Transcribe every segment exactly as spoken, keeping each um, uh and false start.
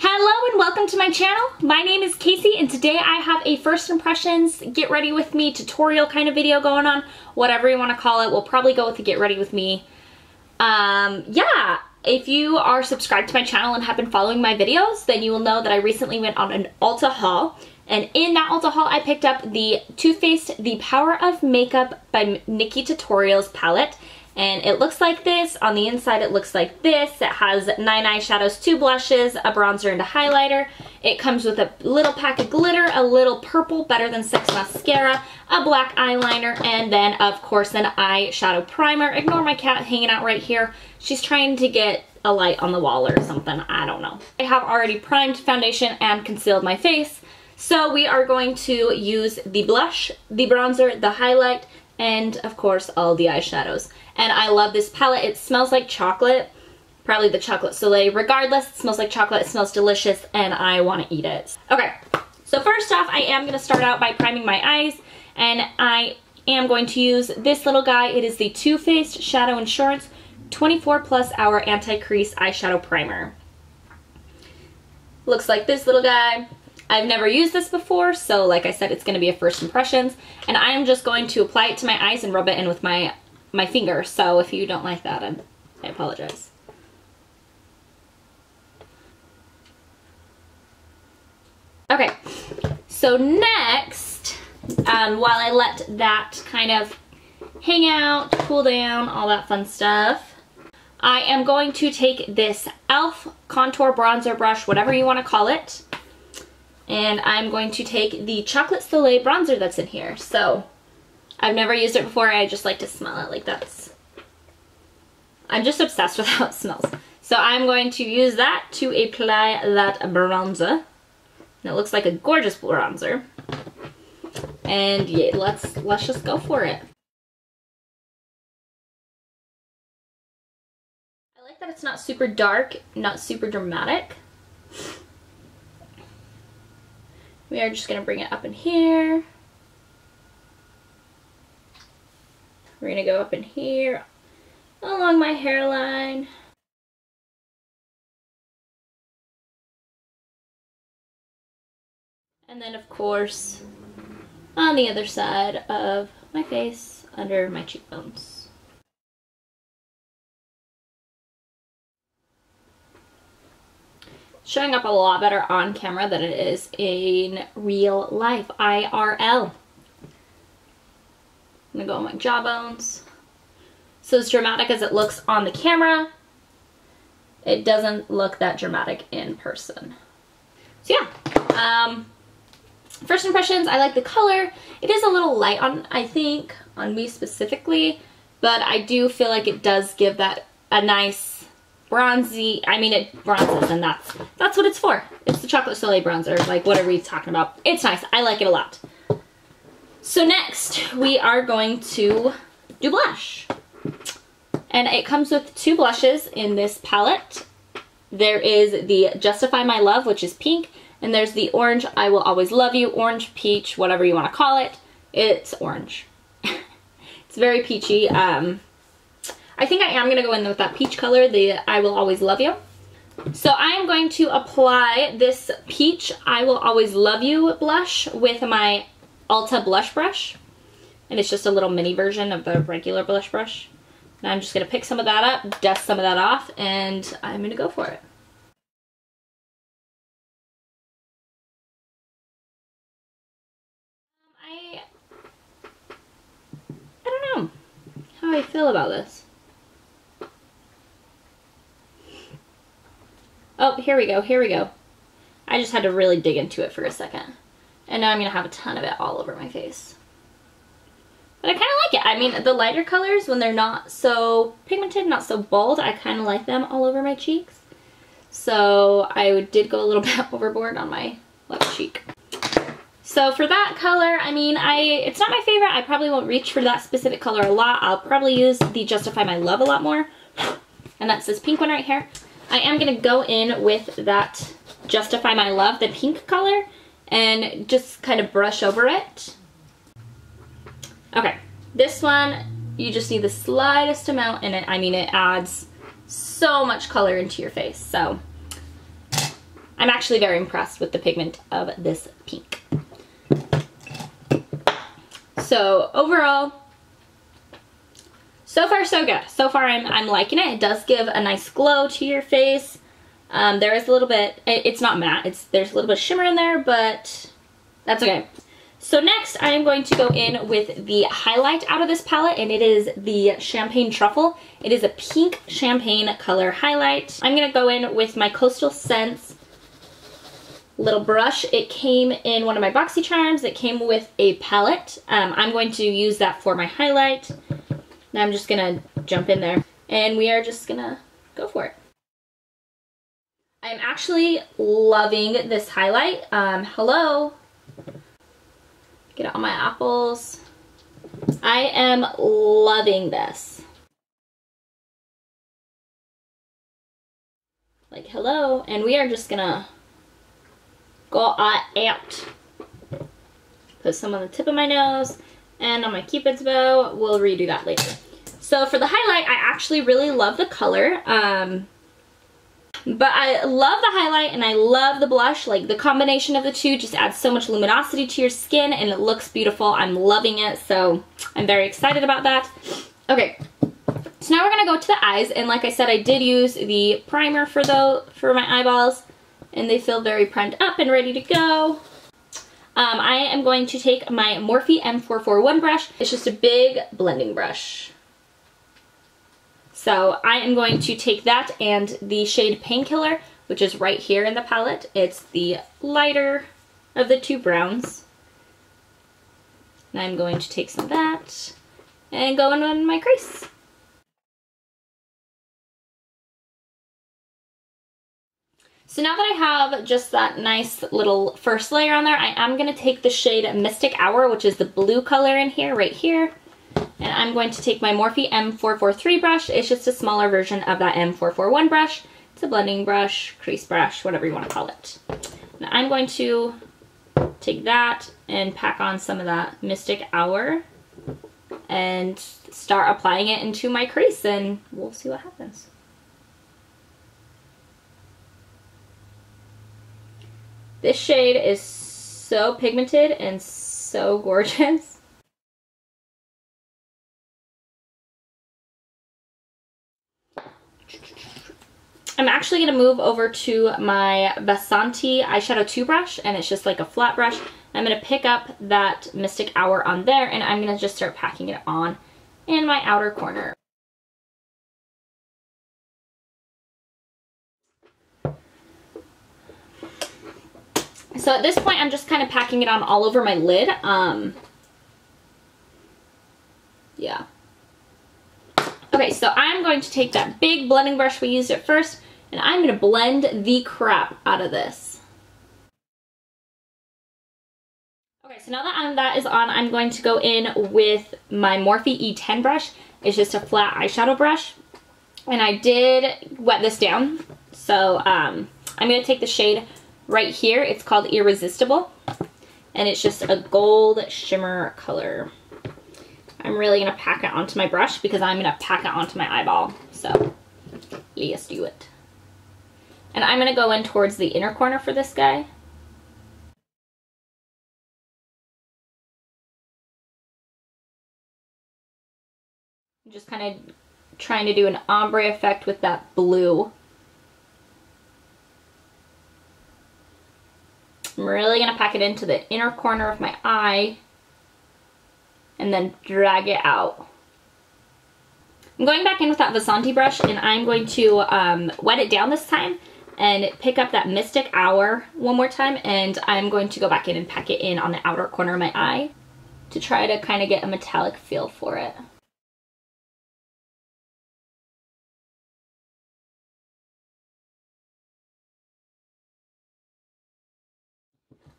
Hello and welcome to my channel. My name is Casey and today I have a first impressions, get ready with me tutorial kind of video going on, whatever you want to call it. We'll probably go with the get ready with me. Um, yeah, if you are subscribed to my channel and have been following my videos, then you will know that I recently went on an Ulta haul. And in that Ulta haul, I picked up the Too Faced The Power of Makeup by Nikki Tutorials palette. And it looks like this. On the inside, it looks like this. It has nine eyeshadows, two blushes, a bronzer, and a highlighter. It comes with a little pack of glitter, a little purple Better Than Sex mascara, a black eyeliner, and then, of course, an eyeshadow primer. Ignore my cat hanging out right here. She's trying to get a light on the wall or something. I don't know. I have already primed foundation and concealed my face. So we are going to use the blush, the bronzer, the highlight, and, of course, all the eyeshadows. And I love this palette. It smells like chocolate, probably the Chocolate Soleil. Regardless, it smells like chocolate, it smells delicious, and I want to eat it. Okay, so first off, I am going to start out by priming my eyes, and I am going to use this little guy. It is the Too Faced Shadow Insurance twenty-four plus hour Anti-Crease Eyeshadow Primer. Looks like this little guy. I've never used this before, so like I said, it's going to be a first impressions, and I am just going to apply it to my eyes and rub it in with my my finger. So if you don't like that, I'm, I apologize. Okay, so next, um, while I let that kind of hang out, cool down, all that fun stuff, I am going to take this e l f contour bronzer brush, whatever you want to call it. And I'm going to take the Chocolate Soleil bronzer that's in here. So, I've never used it before. I just like to smell it. Like, that's... I'm just obsessed with how it smells. So, I'm going to use that to apply that bronzer. And it looks like a gorgeous bronzer. And, yeah, let's, let's just go for it. I like that it's not super dark, not super dramatic. We are just going to bring it up in here. We're going to go up in here, along my hairline. And then, of course, on the other side of my face, under my cheekbones. Showing up a lot better on camera than it is in real life, I R L. I'm gonna go on my jawbones. So as dramatic as it looks on the camera, it doesn't look that dramatic in person. So yeah, um, first impressions, I like the color. It is a little light on, I think, on me specifically, but I do feel like it does give that a nice bronzy, I mean it bronzes, and that's that's what it's for. It's the Chocolate Soleil bronzer, like whatever he's talking about. It's nice. I like it a lot. So next we are going to do blush. And it comes with two blushes in this palette. There is the Justify My Love, which is pink, and there's the orange I Will Always Love You, orange, peach, whatever you want to call it. It's orange. It's very peachy. Um I think I am going to go in with that peach color, the I Will Always Love You. So I am going to apply this peach I Will Always Love You blush with my Ulta blush brush. And it's just a little mini version of the regular blush brush. And I'm just going to pick some of that up, dust some of that off, and I'm going to go for it. I, I don't know how I feel about this. Oh, here we go, here we go. I just had to really dig into it for a second. And now I'm going to have a ton of it all over my face. But I kind of like it. I mean, the lighter colors, when they're not so pigmented, not so bold, I kind of like them all over my cheeks. So I did go a little bit overboard on my left cheek. So for that color, I mean, I it's not my favorite. I probably won't reach for that specific color a lot. I'll probably use the Justify My Love a lot more. And that's this pink one right here. I am going to go in with that Justify My Love, the pink color, and just kind of brush over it. Okay, this one, you just need the slightest amount in it. I mean, it adds so much color into your face. So I'm actually very impressed with the pigment of this pink. So overall, so far so good. So far I'm, I'm liking it. It does give a nice glow to your face. Um, there is a little bit, it, it's not matte, it's, there's a little bit of shimmer in there, but that's okay. So next I am going to go in with the highlight out of this palette, and it is the Champagne Truffle. It is a pink champagne color highlight. I'm going to go in with my Coastal Scents little brush. It came in one of my Boxy Charms. It came with a palette. Um, I'm going to use that for my highlight. Now I'm just going to jump in there, and we are just going to go for it. I'm actually loving this highlight. Um, hello. Get all my apples. I am loving this. Like, hello. And we are just gonna go all out. Put some on the tip of my nose and on my Cupid's bow. We'll redo that later. So for the highlight, I actually really love the color. Um, But I love the highlight and I love the blush. Like, the combination of the two just adds so much luminosity to your skin and it looks beautiful. I'm loving it, so I'm very excited about that. Okay, so now we're gonna go to the eyes, and like I said, I did use the primer for the, for my eyeballs, and they feel very primed up and ready to go. Um, I am going to take my Morphe M four forty-one brush. It's just a big blending brush. So I am going to take that and the shade Painkiller, which is right here in the palette. It's the lighter of the two browns. And I'm going to take some of that and go in on my crease. So now that I have just that nice little first layer on there, I am going to take the shade Mystic Hour, which is the blue color in here, right here. And I'm going to take my Morphe M four forty-three brush. It's just a smaller version of that M four forty-one brush. It's a blending brush, crease brush, whatever you want to call it. Now I'm going to take that and pack on some of that Mystic Hour and start applying it into my crease, and we'll see what happens. This shade is so pigmented and so gorgeous. I'm actually going to move over to my Vasanti eyeshadow two brush, and it's just like a flat brush. I'm going to pick up that Mystic Hour on there, and I'm going to just start packing it on in my outer corner. So at this point, I'm just kind of packing it on all over my lid. Um, yeah. Okay, so I'm going to take that big blending brush we used at first, and I'm going to blend the crap out of this. Okay, so now that I'm, that is on, I'm going to go in with my Morphe E ten brush. It's just a flat eyeshadow brush. And I did wet this down. So um, I'm going to take the shade right here. It's called Irresistible. And it's just a gold shimmer color. I'm really going to pack it onto my brush because I'm going to pack it onto my eyeball. So let's do it. And I'm going to go in towards the inner corner for this guy. I'm just kind of trying to do an ombre effect with that blue. I'm really going to pack it into the inner corner of my eye. And then drag it out. I'm going back in with that Vasanti brush, and I'm going to um, wet it down this time and pick up that Mystic Hour one more time, and I'm going to go back in and pack it in on the outer corner of my eye to try to kind of get a metallic feel for it.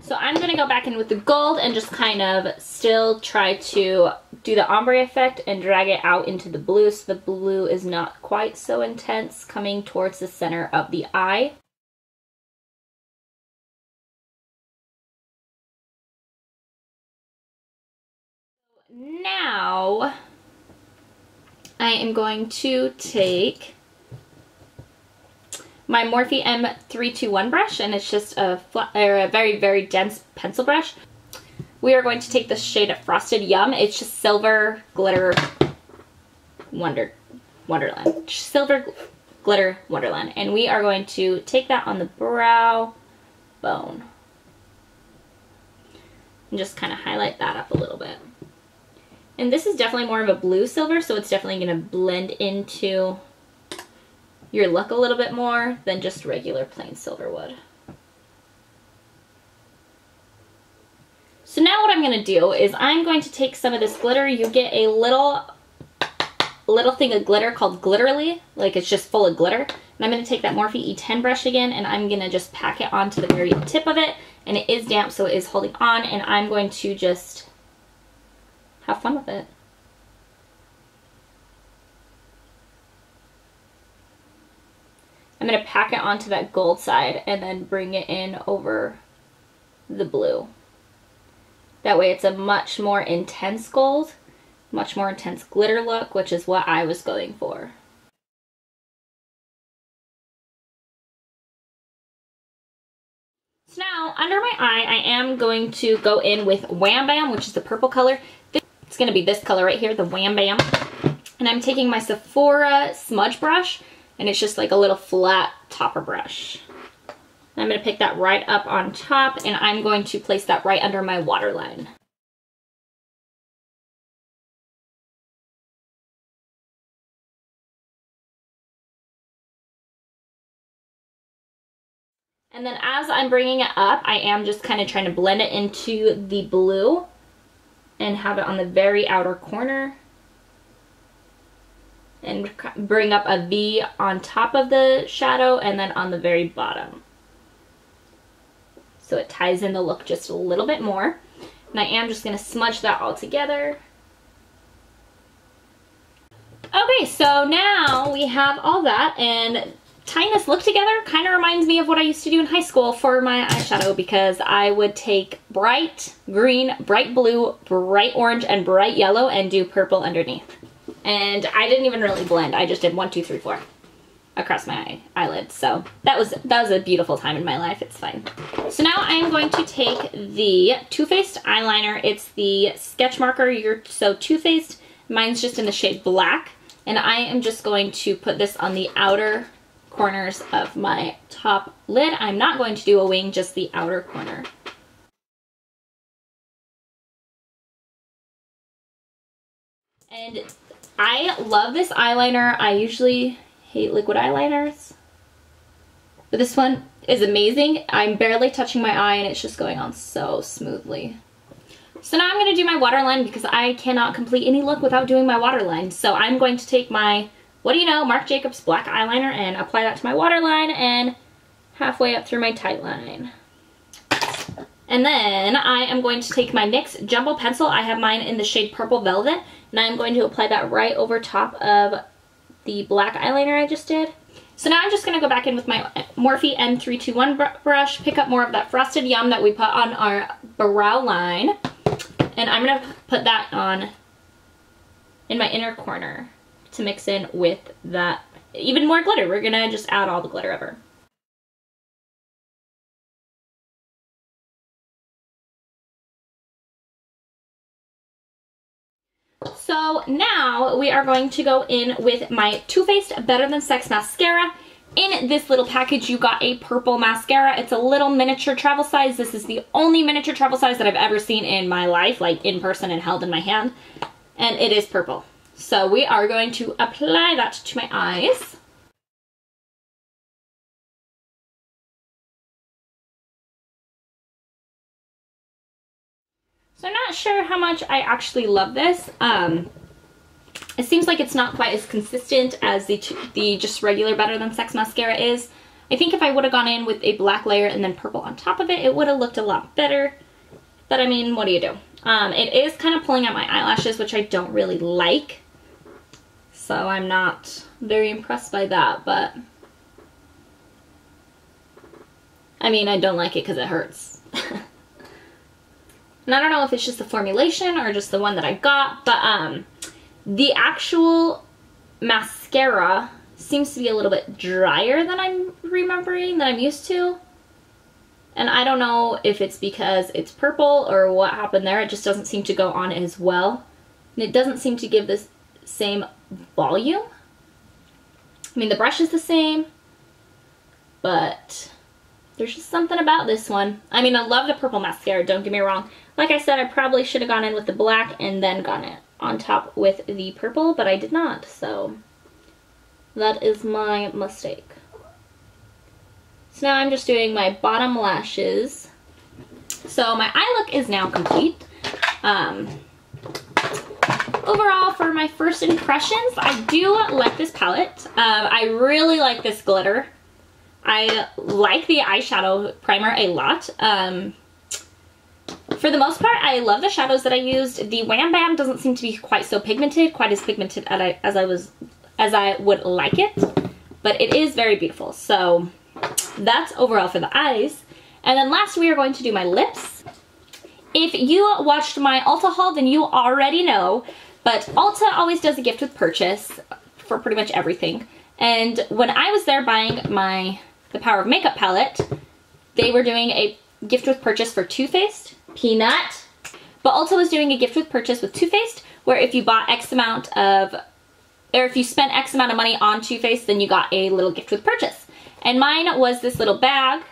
So I'm going to go back in with the gold and just kind of still try to do the ombre effect and drag it out into the blue, so the blue is not quite so intense coming towards the center of the eye. Now I am going to take my Morphe M three two one brush, and it's just a, flat, or a very, very dense pencil brush. We are going to take the shade Frosted Yum. It's just Silver Glitter Wonder Wonderland. Silver gl Glitter Wonderland. And we are going to take that on the brow bone. And just kind of highlight that up a little bit. And this is definitely more of a blue silver, so it's definitely going to blend into your look a little bit more than just regular plain silver would. So now what I'm going to do is I'm going to take some of this glitter. You get a little little thing of glitter called Glitterly, like it's just full of glitter. And I'm going to take that Morphe E ten brush again, and I'm going to just pack it onto the very tip of it. And it is damp, so it is holding on, and I'm going to just have fun with it. I'm going to pack it onto that gold side and then bring it in over the blue. That way it's a much more intense gold, much more intense glitter look, which is what I was going for. So now, under my eye, I am going to go in with Wham Bam, which is the purple color. This, it's going to be this color right here, the Wham Bam. And I'm taking my Sephora smudge brush, and it's just like a little flat topper brush. I'm going to pick that right up on top, and I'm going to place that right under my waterline. And then as I'm bringing it up, I am just kind of trying to blend it into the blue and have it on the very outer corner. And bring up a V on top of the shadow and then on the very bottom. So it ties in the look just a little bit more. And I am just going to smudge that all together. Okay, so now we have all that, and tying this look together kind of reminds me of what I used to do in high school for my eyeshadow, because I would take bright green, bright blue, bright orange, and bright yellow and do purple underneath. And I didn't even really blend. I just did one, two, three, four across my eye, eyelid. So that was that was a beautiful time in my life. It's fine. So now I am going to take the Too Faced eyeliner. It's the sketch marker. You're so Too Faced. Mine's just in the shade black, and I am just going to put this on the outer corners of my top lid. I'm not going to do a wing, just the outer corner. And I love this eyeliner. I usually hate liquid eyeliners, but this one is amazing. I'm barely touching my eye and it's just going on so smoothly. So now I'm going to do my waterline, because I cannot complete any look without doing my waterline. So I'm going to take my, what do you know, Marc Jacobs black eyeliner and apply that to my waterline and halfway up through my tight line. And then I am going to take my NYX Jumbo Pencil. I have mine in the shade Purple Velvet, and I'm going to apply that right over top of the black eyeliner I just did. So now I'm just going to go back in with my Morphe M three two one br brush, pick up more of that Frosted Yum that we put on our brow line, and I'm going to put that on in my inner corner to mix in with that even more glitter. We're going to just add all the glitter over. So now we are going to go in with my Too Faced Better Than Sex mascara. In this little package you got a purple mascara. It's a little miniature travel size. This is the only miniature travel size that I've ever seen in my life, like in person and held in my hand. And it is purple. So we are going to apply that to my eyes. So I'm not sure how much I actually love this. Um, it seems like it's not quite as consistent as the, the just regular Better Than Sex mascara is. I think if I would have gone in with a black layer and then purple on top of it, it would have looked a lot better. But I mean, what do you do? Um, it is kind of pulling out my eyelashes, which I don't really like. So I'm not very impressed by that, but I mean, I don't like it because it hurts. And I don't know if it's just the formulation or just the one that I got, but um, the actual mascara seems to be a little bit drier than I'm remembering that I'm used to. And I don't know if it's because it's purple or what happened there. It just doesn't seem to go on as well. And it doesn't seem to give this same volume. I mean, the brush is the same, but there's just something about this one. I mean, I love the purple mascara, don't get me wrong. Like I said, I probably should have gone in with the black and then gone in on top with the purple, but I did not, so that is my mistake. So now I'm just doing my bottom lashes. So my eye look is now complete. Um, overall, for my first impressions, I do like this palette. Um, I really like this glitter. I like the eyeshadow primer a lot. Um, for the most part, I love the shadows that I used. The Wham Bam doesn't seem to be quite so pigmented, quite as pigmented as I, as I was, as I would like it, but it is very beautiful. So that's overall for the eyes. And then last, we are going to do my lips. If you watched my Ulta haul, then you already know, but Ulta always does a gift with purchase for pretty much everything. And when I was there buying my The Power of Makeup palette, they were doing a gift with purchase for Too Faced, Peanut, but Ulta was doing a gift with purchase with Too Faced, where if you bought X amount of, or if you spent X amount of money on Too Faced, then you got a little gift with purchase. And mine was this little bag,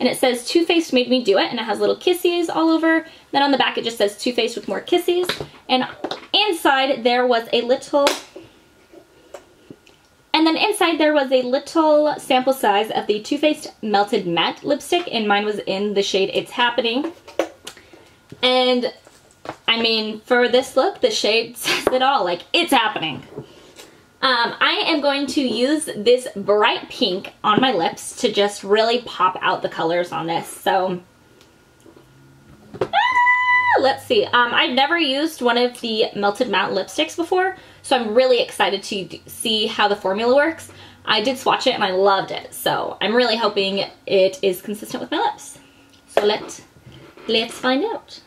and it says Too Faced Made Me Do It, and it has little kissies all over. Then on the back it just says Too Faced with more kissies, and inside there was a little, and then inside there was a little sample size of the Too Faced Melted Matte lipstick, and mine was in the shade It's Happening. And I mean, for this look, the shade says it all, like, it's happening. Um, I am going to use this bright pink on my lips to just really pop out the colors on this. So, ah, let's see. Um, I've never used one of the Melted Matte lipsticks before, so I'm really excited to see how the formula works. I did swatch it and I loved it, so I'm really hoping it is consistent with my lips. So let, let's find out.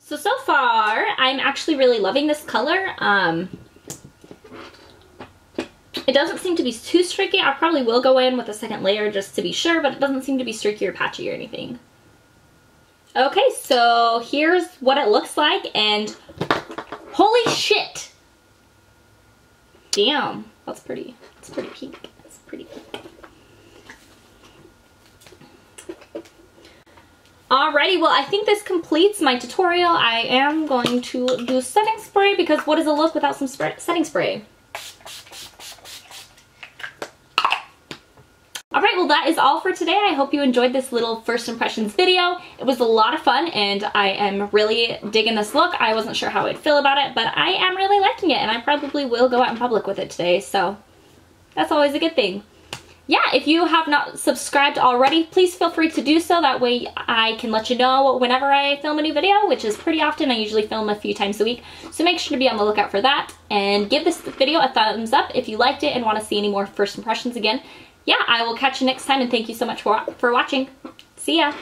So, so far, I'm actually really loving this color. Um, it doesn't seem to be too streaky. I probably will go in with a second layer just to be sure, but it doesn't seem to be streaky or patchy or anything. Okay, so here's what it looks like, and holy shit! Damn, that's pretty. That's pretty pink. That's pretty pink. Alrighty, well, I think this completes my tutorial. I am going to do setting spray, because what is a look without some spray, setting spray? Alright, well, that is all for today. I hope you enjoyed this little first impressions video. It was a lot of fun, and I am really digging this look. I wasn't sure how I'd feel about it, but I am really liking it, and I probably will go out in public with it today, so that's always a good thing. Yeah, if you have not subscribed already, please feel free to do so. That way I can let you know whenever I film a new video, which is pretty often. I usually film a few times a week. So make sure to be on the lookout for that. And give this video a thumbs up if you liked it and want to see any more first impressions again. Yeah, I will catch you next time, and thank you so much for, for watching. See ya!